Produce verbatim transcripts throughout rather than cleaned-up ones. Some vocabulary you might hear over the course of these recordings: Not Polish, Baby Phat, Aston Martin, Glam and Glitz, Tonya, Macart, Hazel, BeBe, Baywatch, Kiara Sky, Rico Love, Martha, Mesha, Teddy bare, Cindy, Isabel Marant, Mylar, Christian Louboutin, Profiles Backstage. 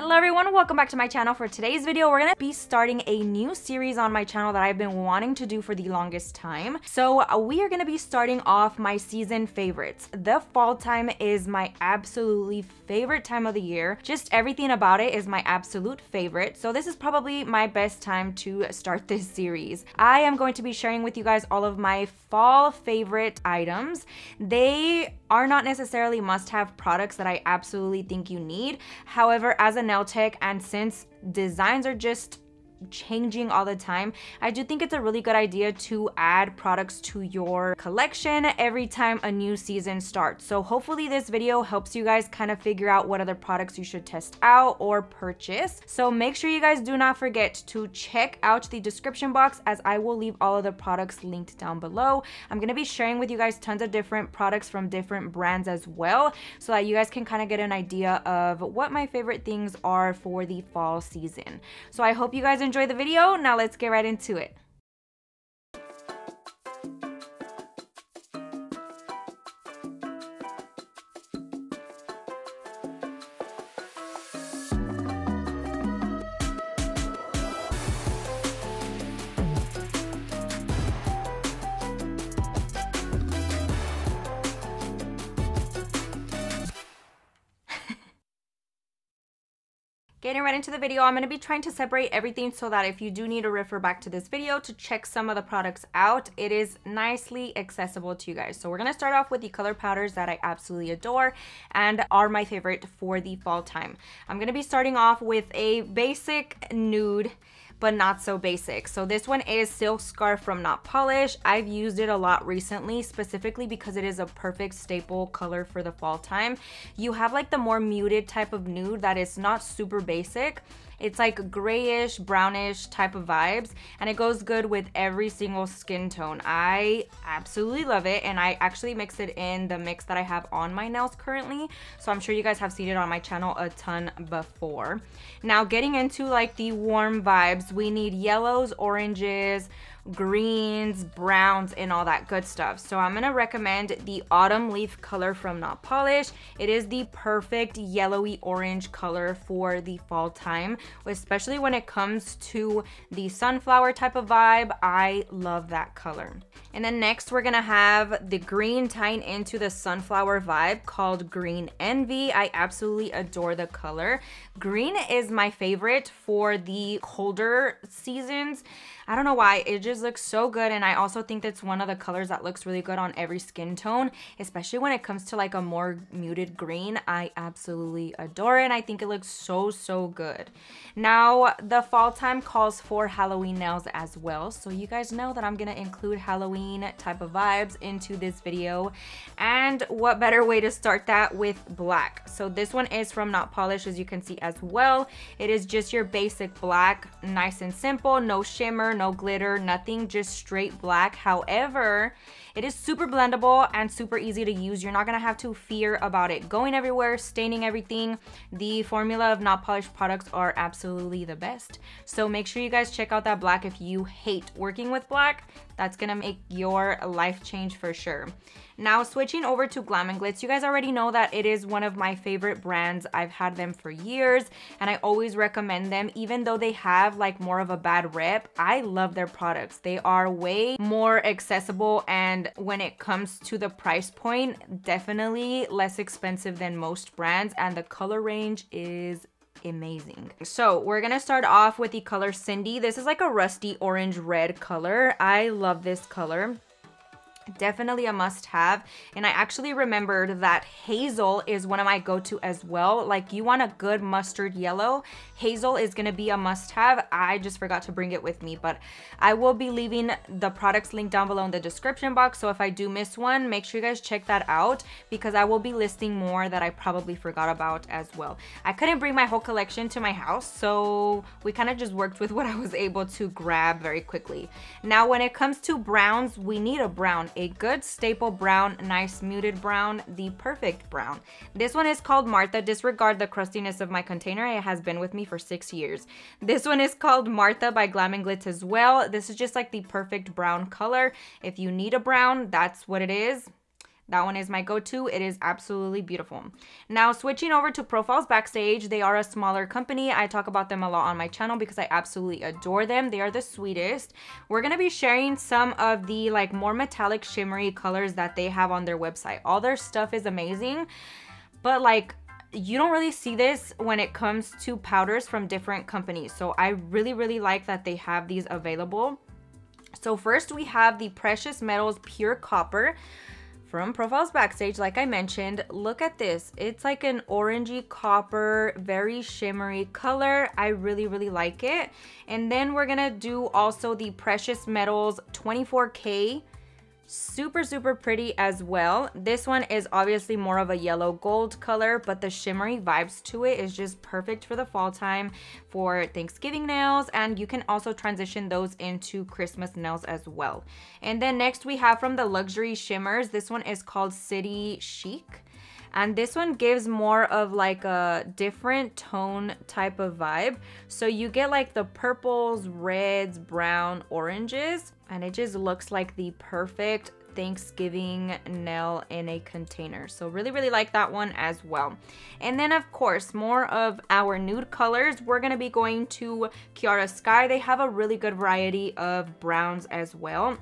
Hello everyone, welcome back to my channel. For today's video, we're gonna be starting a new series on my channel that I've been wanting to do for the longest time. So we are gonna be starting off my season favorites. The fall time is my absolutely favorite time of the year. Just everything about it is my absolute favorite. So this is probably my best time to start this series. I am going to be sharing with you guys all of my fall favorite items. They are not necessarily must-have products that I absolutely think you need. However, as a nail tech, and since designs are just changing all the time, I do think it's a really good idea to add products to your collection every time a new season starts. So hopefully this video helps you guys kind of figure out what other products you should test out or purchase. So make sure you guys do not forget to check out the description box, as I will leave all of the products linked down below. I'm going to be sharing with you guys tons of different products from different brands as well, so that you guys can kind of get an idea of what my favorite things are for the fall season. So I hope you guys enjoy Enjoy the video. Now let's get right into it. Getting right into the video, I'm going to be trying to separate everything so that if you do need to refer back to this video to check some of the products out, it is nicely accessible to you guys. So we're going to start off with the color powders that I absolutely adore and are my favorite for the fall time. I'm going to be starting off with a basic nude, but not so basic. So this one is Silk Scarf from Not Polish. I've used it a lot recently, specifically because it is a perfect staple color for the fall time. You have like the more muted type of nude that is not super basic. It's like grayish, brownish type of vibes, and it goes good with every single skin tone. I absolutely love it, and I actually mix it in the mix that I have on my nails currently, so I'm sure you guys have seen it on my channel a ton before. Now getting into like the warm vibes, we need yellows, oranges, greens, browns, and all that good stuff. So I'm gonna recommend the Autumn Leaf color from Not Polish. It is the perfect yellowy orange color for the fall time, especially when it comes to the sunflower type of vibe. I love that color. And then next we're gonna have the green tying into the sunflower vibe called Green Envy. I absolutely adore the color. Green is my favorite for the colder seasons. I don't know why, it just looks so good, and I also think that's one of the colors that looks really good on every skin tone, especially when it comes to like a more muted green. I absolutely adore it, and I think it looks so, so good. Now the fall time calls for Halloween nails as well, so you guys know that I'm gonna include Halloween type of vibes into this video, and what better way to start that with black. So this one is from Not Polish, as you can see as well. It is just your basic black, nice and simple, no shimmer, no glitter, nothing, just straight black. However, it is super blendable and super easy to use. You're not gonna have to fear about it going everywhere, staining everything. The formula of Not Polish products are absolutely the best, so make sure you guys check out that black. If you hate working with black, that's gonna make your life change for sure. Now switching over to Glam and Glitz, you guys already know that it is one of my favorite brands. I've had them for years, and I always recommend them, even though they have like more of a bad rep. I love their products. They are way more accessible, and when it comes to the price point, definitely less expensive than most brands, and the color range is amazing. So we're gonna start off with the color Cindy. This is like a rusty orange red color. I love this color. Definitely a must-have, and I actually remembered that hazel is one of my go-to as well. Like, you want a good mustard yellow, hazel is gonna be a must-have. I just forgot to bring it with me, but I will be leaving the products linked down below in the description box, so if I do miss one, make sure you guys check that out, because I will be listing more that I probably forgot about as well. I couldn't bring my whole collection to my house, so we kind of just worked with what I was able to grab very quickly. Now when it comes to browns, we need a brown, a good staple brown, nice muted brown, the perfect brown. This one is called Martha. Disregard the crustiness of my container, it has been with me for six years. This one is called Martha by Glam and Glitz as well. This is just like the perfect brown color. If you need a brown, that's what it is. That one is my go-to. It is absolutely beautiful. Now, switching over to Profiles Backstage, they are a smaller company. I talk about them a lot on my channel because I absolutely adore them. They are the sweetest. We're going to be sharing some of the like more metallic shimmery colors that they have on their website. All their stuff is amazing, but like, you don't really see this when it comes to powders from different companies. So I really, really like that they have these available. So first we have the Precious Metals Pure Copper from Profiles Backstage, like I mentioned. Look at this. It's like an orangey copper, very shimmery color. I really, really like it. And then we're gonna do also the Precious Metals twenty-four K. Super, super pretty as well. This one is obviously more of a yellow gold color, but the shimmery vibes to it is just perfect for the fall time, for Thanksgiving nails, and you can also transition those into Christmas nails as well. And then next we have from the luxury shimmers, this one is called City Chic, and this one gives more of like a different tone type of vibe. So you get like the purples, reds, brown, oranges, and it just looks like the perfect Thanksgiving nail in a container. So really, really like that one as well. And then of course, more of our nude colors. We're gonna be going to Kiara Sky. They have a really good variety of browns as well.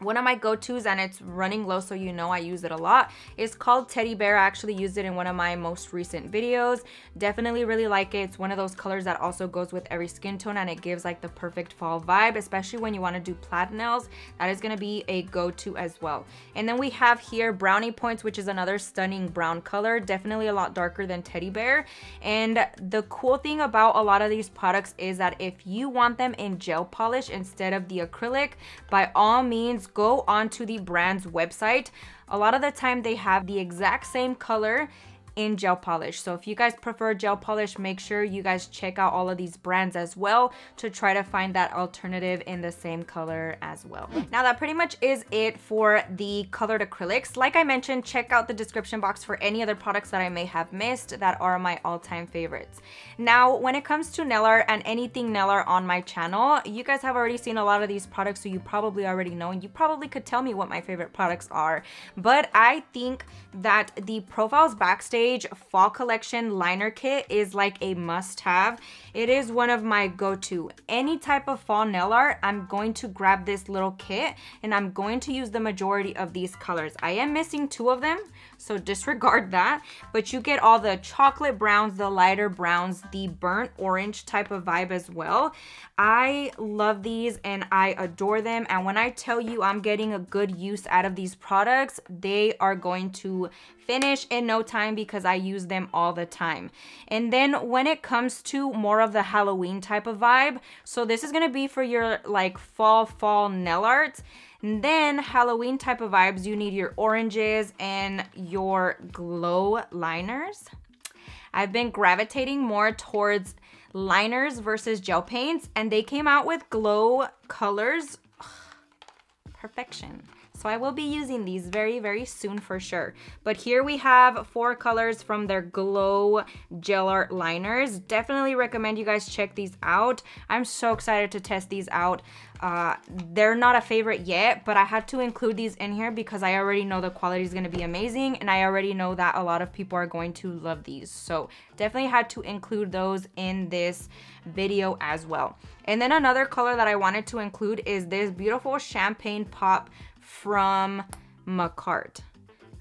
One of my go-tos, and it's running low, so you know I use it a lot, is called Teddy Bear. I actually used it in one of my most recent videos. Definitely really like it. It's one of those colors that also goes with every skin tone, and it gives like the perfect fall vibe, especially when you want to do plaid nails. That is going to be a go-to as well. And then we have here Brownie Points, which is another stunning brown color. Definitely a lot darker than Teddy Bear. And the cool thing about a lot of these products is that if you want them in gel polish instead of the acrylic, by all means, go onto the brand's website. A lot of the time they have the exact same color in gel polish. So if you guys prefer gel polish, make sure you guys check out all of these brands as well to try to find that alternative in the same color as well. Now that pretty much is it for the colored acrylics. Like I mentioned, check out the description box for any other products that I may have missed that are my all-time favorites. Now, when it comes to nail art and anything nail art on my channel, you guys have already seen a lot of these products, so you probably already know, and you probably could tell me what my favorite products are. But I think that the Profiles Backstage Fall Collection Liner Kit is like a must-have. It is one of my go-to. Any type of fall nail art, I'm going to grab this little kit, and I'm going to use the majority of these colors. I am missing two of them, so disregard that. But you get all the chocolate browns, the lighter browns, the burnt orange type of vibe as well. I love these and I adore them. And when I tell you I'm getting a good use out of these products, they are going to finish in no time because I use them all the time. And then when it comes to more of the Halloween type of vibe, so this is going to be for your like fall fall nail art. And then Halloween type of vibes, you need your oranges and your glow liners. I've been gravitating more towards liners versus gel paints, and they came out with glow colors. Ugh, perfection. So I will be using these very, very soon for sure. But here we have four colors from their glow gel art liners. Definitely recommend you guys check these out. I'm so excited to test these out. Uh, they're not a favorite yet, but I had to include these in here because I already know the quality is going to be amazing, and I already know that a lot of people are going to love these. So definitely had to include those in this video as well. And then another color that I wanted to include is this beautiful champagne pop from Macart.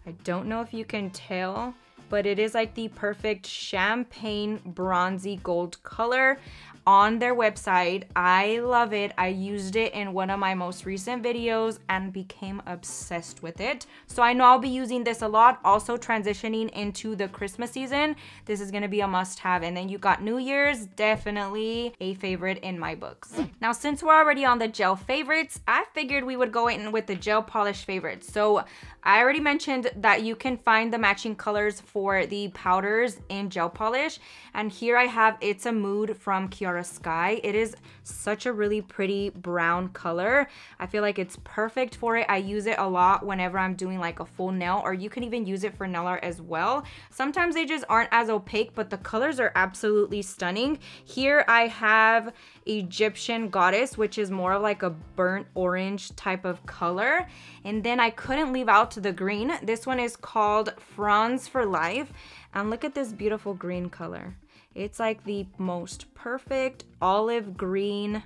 I don't know if you can tell, but it is like the perfect champagne bronzy gold color on their website. I love it. I used it in one of my most recent videos and became obsessed with it. So I know I'll be using this a lot. Also transitioning into the Christmas season, this is going to be a must-have. And then you got New Year's, definitely a favorite in my books. Now, since we're already on the gel favorites, I figured we would go in with the gel polish favorites. So I already mentioned that you can find the matching colors for the powders in gel polish. And here I have It's a Mood from Kiara Kiara Sky. It is such a really pretty brown color. I feel like it's perfect for it. I use it a lot whenever I'm doing like a full nail, or you can even use it for nail art as well. Sometimes they just aren't as opaque, but the colors are absolutely stunning. Here I have Egyptian Goddess, which is more of like a burnt orange type of color. And then I couldn't leave out the green. This one is called Fronds for Life. And look at this beautiful green color. It's like the most perfect olive green.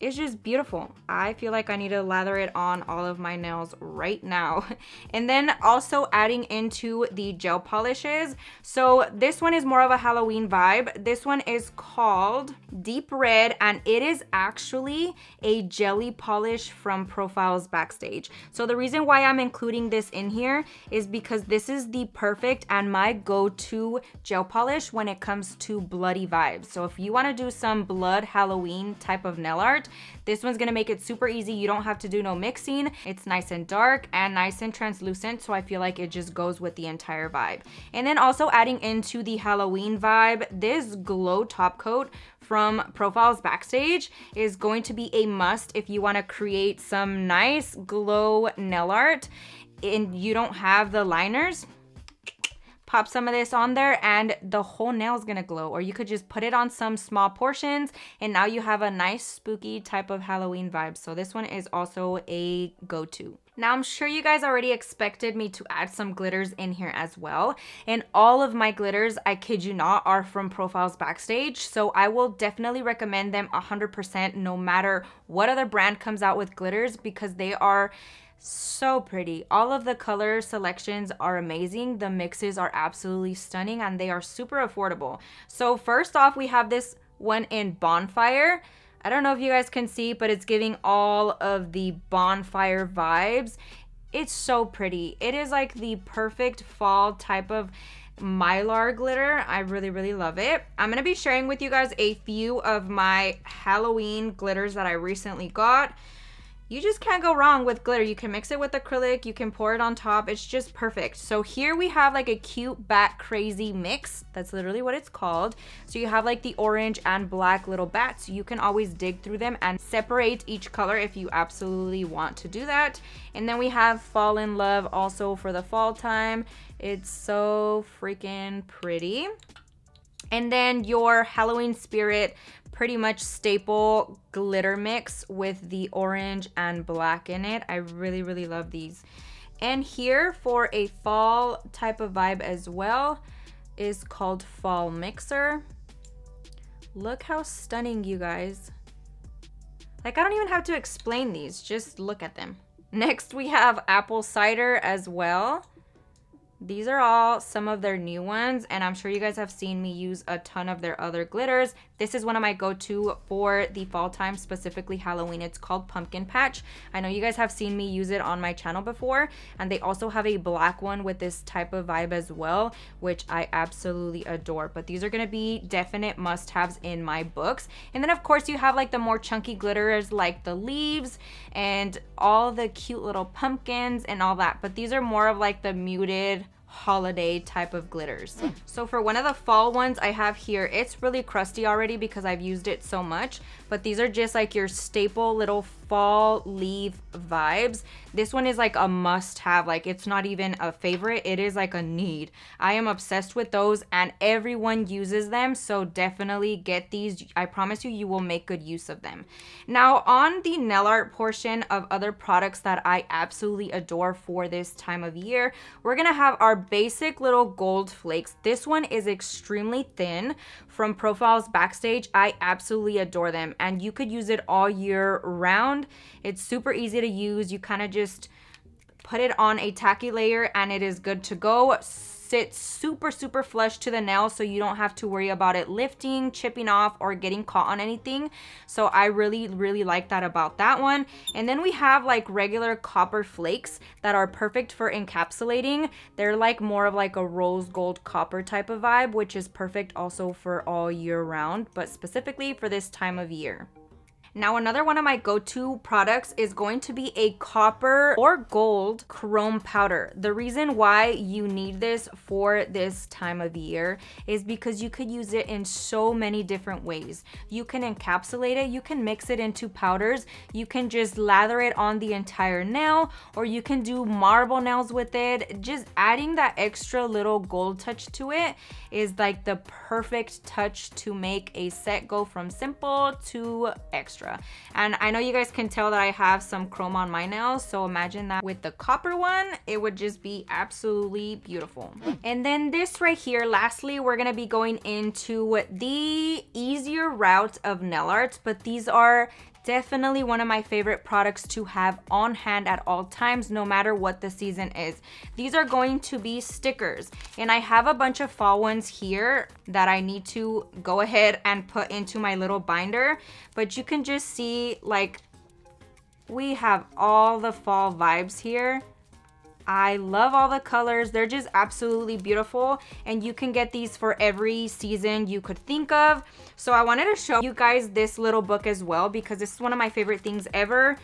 It's just beautiful. I feel like I need to lather it on all of my nails right now. And then also adding into the gel polishes. So this one is more of a Halloween vibe. This one is called Deep Red, and it is actually a jelly polish from Profiles Backstage. So the reason why I'm including this in here is because this is the perfect and my go-to gel polish when it comes to bloody vibes. So if you want to do some blood Halloween type of nail art, this one's gonna make it super easy. You don't have to do no mixing. It's nice and dark and nice and translucent, so I feel like it just goes with the entire vibe. And then also adding into the Halloween vibe, this glow top coat from Profiles Backstage is going to be a must if you want to create some nice glow nail art and you don't have the liners. Pop some of this on there and the whole nail's gonna glow. Or you could just put it on some small portions and now you have a nice spooky type of Halloween vibe. So this one is also a go-to. Now, I'm sure you guys already expected me to add some glitters in here as well. And all of my glitters, I kid you not, are from Profiles Backstage. So I will definitely recommend them one hundred percent no matter what other brand comes out with glitters, because they are so pretty. All of the color selections are amazing. The mixes are absolutely stunning and they are super affordable. So first off, we have this one in Bonfire. I don't know if you guys can see, but it's giving all of the bonfire vibes. It's so pretty. It is like the perfect fall type of mylar glitter. I really really love it. I'm gonna be sharing with you guys a few of my Halloween glitters that I recently got. You just can't go wrong with glitter. You can mix it with acrylic, you can pour it on top. It's just perfect. So here we have like a cute bat crazy mix. That's literally what it's called. So you have like the orange and black little bats. You can always dig through them and separate each color if you absolutely want to do that. And then we have Fall in Love also for the fall time. It's so freaking pretty. And then your Halloween Spirit pretty much staple glitter mix with the orange and black in it. I really really love these. And here for a fall type of vibe as well is called Fall Mixer. Look how stunning, you guys. Like, I don't even have to explain these, just look at them. Next we have Apple Cider as well. These are all some of their new ones, and I'm sure you guys have seen me use a ton of their other glitters. This is one of my go-to for the fall time, specifically Halloween. It's called Pumpkin Patch. I know you guys have seen me use it on my channel before, and they also have a black one with this type of vibe as well, which I absolutely adore. But these are going to be definite must-haves in my books. And then of course you have like the more chunky glitters like the leaves and all the cute little pumpkins and all that, but these are more of like the muted holiday type of glitters. Mm. So for one of the fall ones I have here, it's really crusty already because I've used it so much, but these are just like your staple little fall leaf vibes. This one is like a must-have. Like, it's not even a favorite, it is like a need. I am obsessed with those and everyone uses them, so definitely get these. I promise you, you will make good use of them. Now on the nail art portion of other products that I absolutely adore for this time of year, we're gonna have our basic little gold flakes. This one is extremely thin from Profiles Backstage. I absolutely adore them and you could use it all year round. It's super easy to use. You kind of just put it on a tacky layer and it is good to go. Sits super super flush to the nail, so you don't have to worry about it lifting, chipping off, or getting caught on anything. So I really really like that about that one. And then we have like regular copper flakes that are perfect for encapsulating. They're like more of like a rose gold copper type of vibe, which is perfect also for all year round, but specifically for this time of year. Now, another one of my go-to products is going to be a copper or gold chrome powder. The reason why you need this for this time of year is because you could use it in so many different ways. You can encapsulate it, you can mix it into powders, you can just lather it on the entire nail, or you can do marble nails with it. Just adding that extra little gold touch to it is like the perfect touch to make a set go from simple to extra. And I know you guys can tell that I have some chrome on my nails, so imagine that with the copper one, it would just be absolutely beautiful. And then this right here, lastly, we're gonna be going into the easier route of nail art, but these are definitely one of my favorite products to have on hand at all times, no matter what the season is. These are going to be stickers, and I have a bunch of fall ones here that I need to go ahead and put into my little binder, but you can just see, like, we have all the fall vibes here. I love all the colors. They're just absolutely beautiful, and you can get these for every season you could think of. So I wanted to show you guys this little book as well, because this is one of my favorite things ever.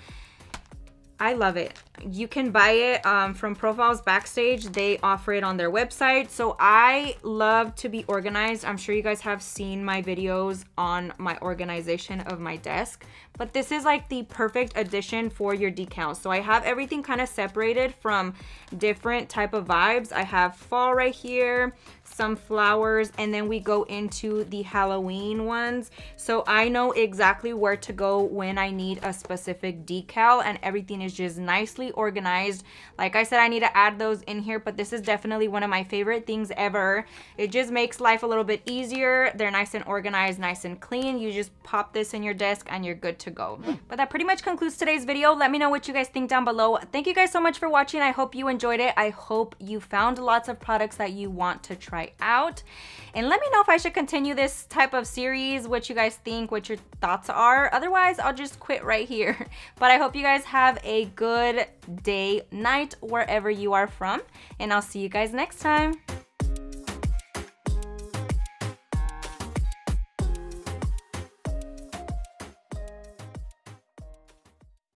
I love it. You can buy it um, from Profiles Backstage. They offer it on their website. So I love to be organized. I'm sure you guys have seen my videos on my organization of my desk, but this is like the perfect addition for your decals. So I have everything kind of separated from different type of vibes. I have fall right here, some flowers, and then we go into the Halloween ones. So I know exactly where to go when I need a specific decal, and everything is just nicely organized. Like I said, I need to add those in here, but this is definitely one of my favorite things ever. It just makes life a little bit easier. They're nice and organized, nice and clean. You just pop this in your desk and you're good to go. But that pretty much concludes today's video. Let me know what you guys think down below. Thank you guys so much for watching. I hope you enjoyed it. I hope you found lots of products that you want to try out, and let me know if I should continue this type of series, what you guys think, what your thoughts are. Otherwise, I'll just quit right here. But I hope you guys have a good day, night, wherever you are from, and I'll see you guys next time.